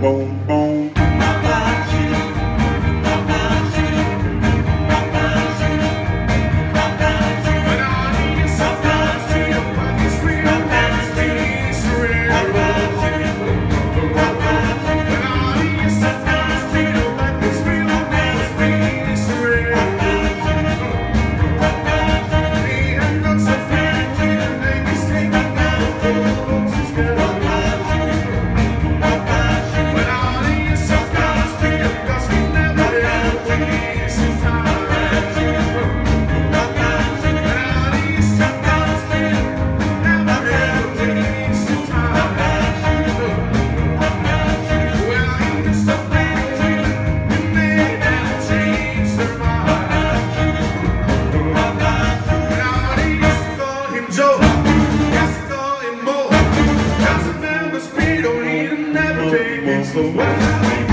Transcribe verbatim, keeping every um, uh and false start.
boom, boom. It's the way